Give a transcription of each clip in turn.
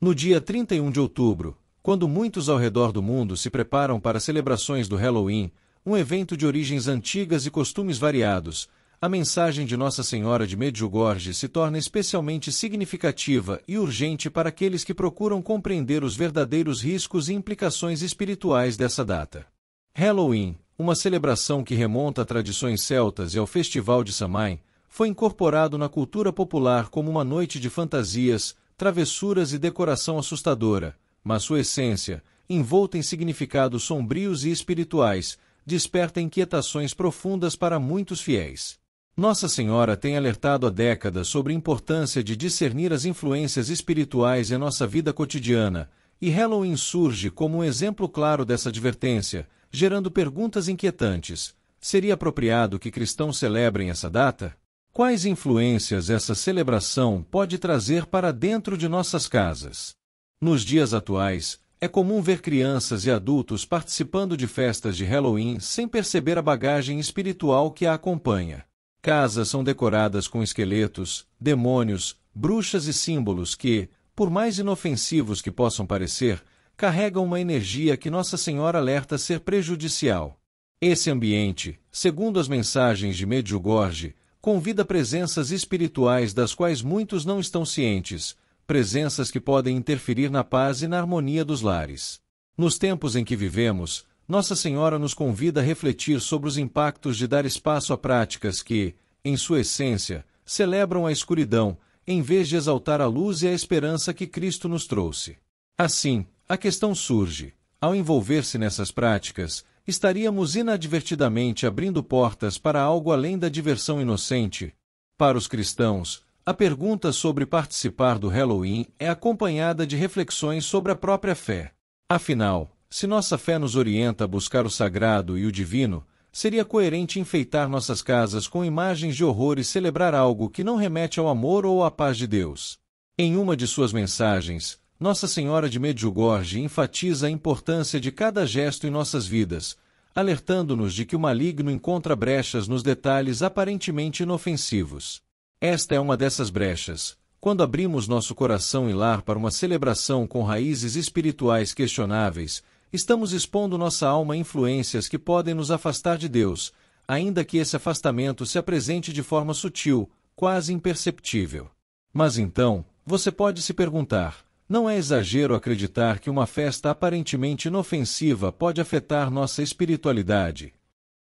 No dia 31 de outubro, quando muitos ao redor do mundo se preparam para celebrações do Halloween, um evento de origens antigas e costumes variados, a mensagem de Nossa Senhora de Medjugorje se torna especialmente significativa e urgente para aqueles que procuram compreender os verdadeiros riscos e implicações espirituais dessa data. Halloween, uma celebração que remonta a tradições celtas e ao festival de Samhain, foi incorporado na cultura popular como uma noite de fantasias, travessuras e decoração assustadora, mas sua essência, envolta em significados sombrios e espirituais, desperta inquietações profundas para muitos fiéis. Nossa Senhora tem alertado há décadas sobre a importância de discernir as influências espirituais em nossa vida cotidiana, e Halloween surge como um exemplo claro dessa advertência, gerando perguntas inquietantes. Seria apropriado que cristãos celebrem essa data? Quais influências essa celebração pode trazer para dentro de nossas casas? Nos dias atuais, é comum ver crianças e adultos participando de festas de Halloween sem perceber a bagagem espiritual que a acompanha. Casas são decoradas com esqueletos, demônios, bruxas e símbolos que, por mais inofensivos que possam parecer, carregam uma energia que Nossa Senhora alerta ser prejudicial. Esse ambiente, segundo as mensagens de Medjugorje, convida presenças espirituais das quais muitos não estão cientes, presenças que podem interferir na paz e na harmonia dos lares. Nos tempos em que vivemos, Nossa Senhora nos convida a refletir sobre os impactos de dar espaço a práticas que, em sua essência, celebram a escuridão, em vez de exaltar a luz e a esperança que Cristo nos trouxe. Assim, a questão surge: ao envolver-se nessas práticas, estaríamos inadvertidamente abrindo portas para algo além da diversão inocente? Para os cristãos, a pergunta sobre participar do Halloween é acompanhada de reflexões sobre a própria fé. Afinal, se nossa fé nos orienta a buscar o sagrado e o divino, seria coerente enfeitar nossas casas com imagens de horror e celebrar algo que não remete ao amor ou à paz de Deus? Em uma de suas mensagens, Nossa Senhora de Medjugorje enfatiza a importância de cada gesto em nossas vidas, alertando-nos de que o maligno encontra brechas nos detalhes aparentemente inofensivos. Esta é uma dessas brechas. Quando abrimos nosso coração e lar para uma celebração com raízes espirituais questionáveis, estamos expondo nossa alma a influências que podem nos afastar de Deus, ainda que esse afastamento se apresente de forma sutil, quase imperceptível. Mas então, você pode se perguntar: não é exagero acreditar que uma festa aparentemente inofensiva pode afetar nossa espiritualidade?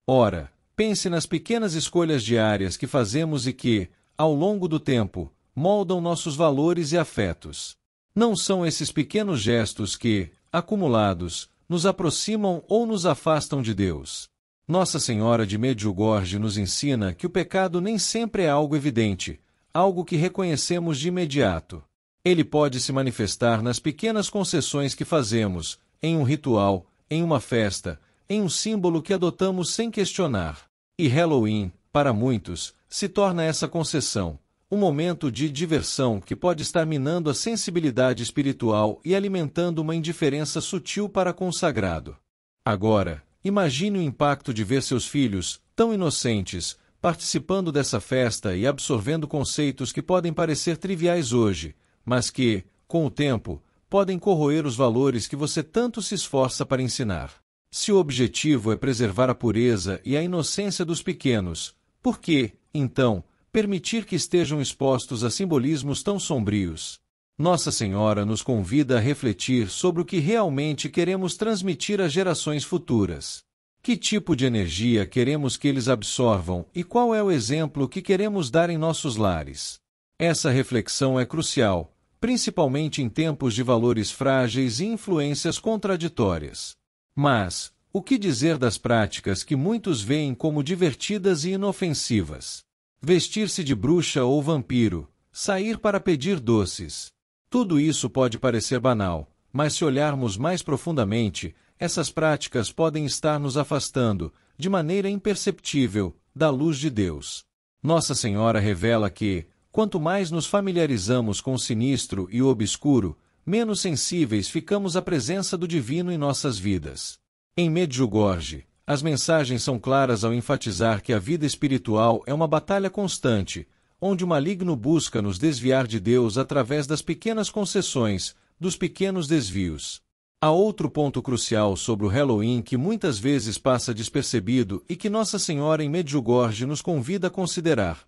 Ora, pense nas pequenas escolhas diárias que fazemos e que, ao longo do tempo, moldam nossos valores e afetos. Não são esses pequenos gestos que, acumulados, nos aproximam ou nos afastam de Deus? Nossa Senhora de Medjugorje nos ensina que o pecado nem sempre é algo evidente, algo que reconhecemos de imediato. Ele pode se manifestar nas pequenas concessões que fazemos, em um ritual, em uma festa, em um símbolo que adotamos sem questionar. E Halloween, para muitos, se torna essa concessão, um momento de diversão que pode estar minando a sensibilidade espiritual e alimentando uma indiferença sutil para com o sagrado. Agora, imagine o impacto de ver seus filhos, tão inocentes, participando dessa festa e absorvendo conceitos que podem parecer triviais hoje, mas que, com o tempo, podem corroer os valores que você tanto se esforça para ensinar. Se o objetivo é preservar a pureza e a inocência dos pequenos, por que, então, permitir que estejam expostos a simbolismos tão sombrios? Nossa Senhora nos convida a refletir sobre o que realmente queremos transmitir às gerações futuras. Que tipo de energia queremos que eles absorvam e qual é o exemplo que queremos dar em nossos lares? Essa reflexão é crucial, principalmente em tempos de valores frágeis e influências contraditórias. Mas, o que dizer das práticas que muitos veem como divertidas e inofensivas? Vestir-se de bruxa ou vampiro, sair para pedir doces. Tudo isso pode parecer banal, mas se olharmos mais profundamente, essas práticas podem estar nos afastando, de maneira imperceptível, da luz de Deus. Nossa Senhora revela que, quanto mais nos familiarizamos com o sinistro e o obscuro, menos sensíveis ficamos à presença do divino em nossas vidas. Em Medjugorje, as mensagens são claras ao enfatizar que a vida espiritual é uma batalha constante, onde o maligno busca nos desviar de Deus através das pequenas concessões, dos pequenos desvios. Há outro ponto crucial sobre o Halloween que muitas vezes passa despercebido e que Nossa Senhora em Medjugorje nos convida a considerar: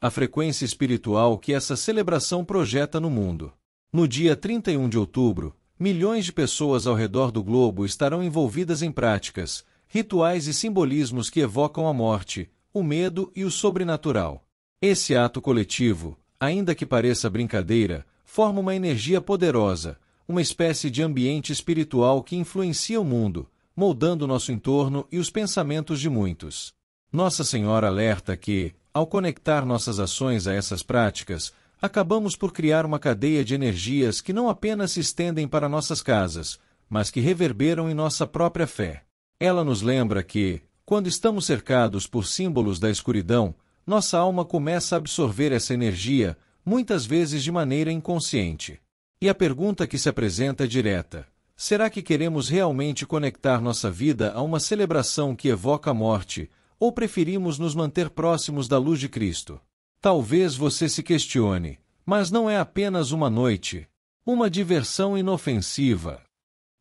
a frequência espiritual que essa celebração projeta no mundo. No dia 31 de outubro, milhões de pessoas ao redor do globo estarão envolvidas em práticas, rituais e simbolismos que evocam a morte, o medo e o sobrenatural. Esse ato coletivo, ainda que pareça brincadeira, forma uma energia poderosa, uma espécie de ambiente espiritual que influencia o mundo, moldando nosso entorno e os pensamentos de muitos. Nossa Senhora alerta que, ao conectar nossas ações a essas práticas, acabamos por criar uma cadeia de energias que não apenas se estendem para nossas casas, mas que reverberam em nossa própria fé. Ela nos lembra que, quando estamos cercados por símbolos da escuridão, nossa alma começa a absorver essa energia, muitas vezes de maneira inconsciente. E a pergunta que se apresenta é direta: será que queremos realmente conectar nossa vida a uma celebração que evoca a morte, ou preferimos nos manter próximos da luz de Cristo? Talvez você se questione, mas não é apenas uma noite, uma diversão inofensiva.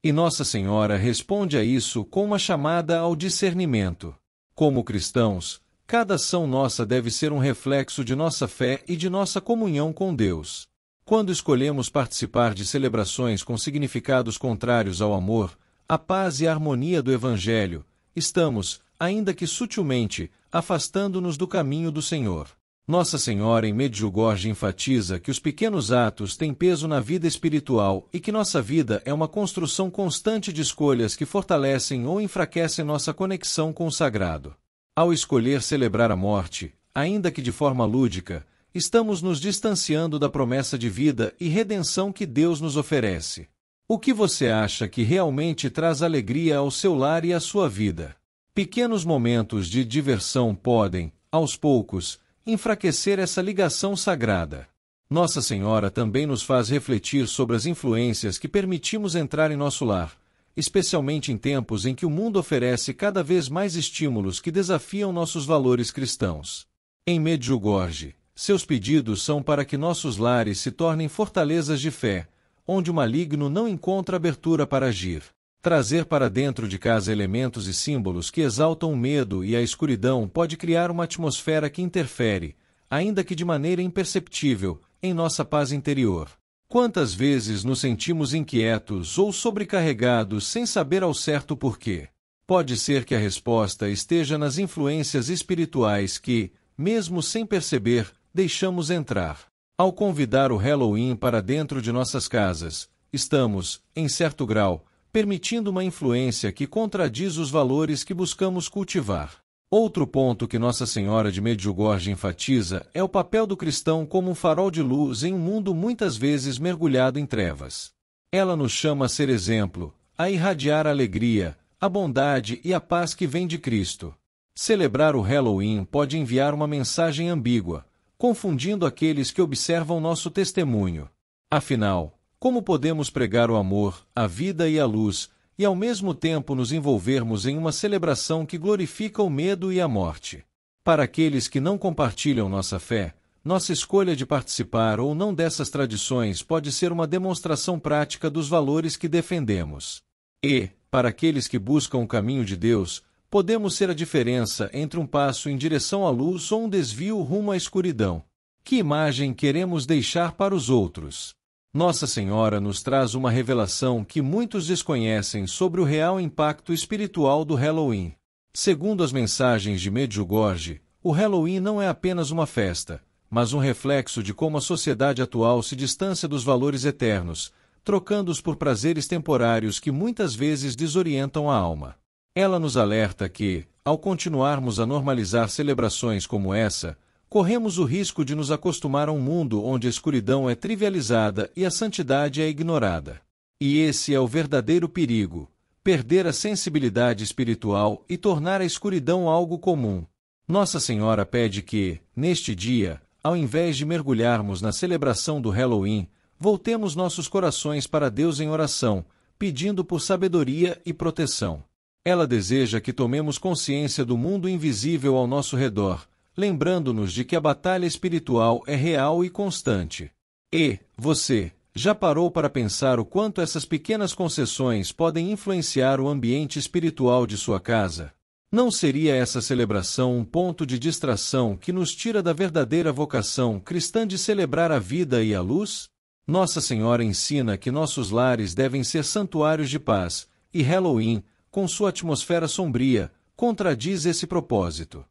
E Nossa Senhora responde a isso com uma chamada ao discernimento. Como cristãos, cada ação nossa deve ser um reflexo de nossa fé e de nossa comunhão com Deus. Quando escolhemos participar de celebrações com significados contrários ao amor, à paz e à harmonia do Evangelho, estamos, ainda que sutilmente, afastando-nos do caminho do Senhor. Nossa Senhora em Medjugorje enfatiza que os pequenos atos têm peso na vida espiritual e que nossa vida é uma construção constante de escolhas que fortalecem ou enfraquecem nossa conexão com o sagrado. Ao escolher celebrar a morte, ainda que de forma lúdica, estamos nos distanciando da promessa de vida e redenção que Deus nos oferece. O que você acha que realmente traz alegria ao seu lar e à sua vida? Pequenos momentos de diversão podem, aos poucos, enfraquecer essa ligação sagrada. Nossa Senhora também nos faz refletir sobre as influências que permitimos entrar em nosso lar, especialmente em tempos em que o mundo oferece cada vez mais estímulos que desafiam nossos valores cristãos. Em Medjugorje, seus pedidos são para que nossos lares se tornem fortalezas de fé, onde o maligno não encontra abertura para agir. Trazer para dentro de casa elementos e símbolos que exaltam o medo e a escuridão pode criar uma atmosfera que interfere, ainda que de maneira imperceptível, em nossa paz interior. Quantas vezes nos sentimos inquietos ou sobrecarregados sem saber ao certo porquê? Pode ser que a resposta esteja nas influências espirituais que, mesmo sem perceber, deixamos entrar. Ao convidar o Halloween para dentro de nossas casas, estamos, em certo grau, permitindo uma influência que contradiz os valores que buscamos cultivar. Outro ponto que Nossa Senhora de Medjugorje enfatiza é o papel do cristão como um farol de luz em um mundo muitas vezes mergulhado em trevas. Ela nos chama a ser exemplo, a irradiar a alegria, a bondade e a paz que vem de Cristo. Celebrar o Halloween pode enviar uma mensagem ambígua, confundindo aqueles que observam nosso testemunho. Afinal, como podemos pregar o amor, a vida e a luz, e ao mesmo tempo nos envolvermos em uma celebração que glorifica o medo e a morte? Para aqueles que não compartilham nossa fé, nossa escolha de participar ou não dessas tradições pode ser uma demonstração prática dos valores que defendemos. E, para aqueles que buscam o caminho de Deus, podemos ser a diferença entre um passo em direção à luz ou um desvio rumo à escuridão. Que imagem queremos deixar para os outros? Nossa Senhora nos traz uma revelação que muitos desconhecem sobre o real impacto espiritual do Halloween. Segundo as mensagens de Medjugorje, o Halloween não é apenas uma festa, mas um reflexo de como a sociedade atual se distancia dos valores eternos, trocando-os por prazeres temporários que muitas vezes desorientam a alma. Ela nos alerta que, ao continuarmos a normalizar celebrações como essa, corremos o risco de nos acostumar a um mundo onde a escuridão é trivializada e a santidade é ignorada. E esse é o verdadeiro perigo: perder a sensibilidade espiritual e tornar a escuridão algo comum. Nossa Senhora pede que, neste dia, ao invés de mergulharmos na celebração do Halloween, voltemos nossos corações para Deus em oração, pedindo por sabedoria e proteção. Ela deseja que tomemos consciência do mundo invisível ao nosso redor, lembrando-nos de que a batalha espiritual é real e constante. E, você, Já parou para pensar o quanto essas pequenas concessões podem influenciar o ambiente espiritual de sua casa? Não seria essa celebração um ponto de distração que nos tira da verdadeira vocação cristã de celebrar a vida e a luz? Nossa Senhora ensina que nossos lares devem ser santuários de paz, e Halloween, com sua atmosfera sombria, contradiz esse propósito.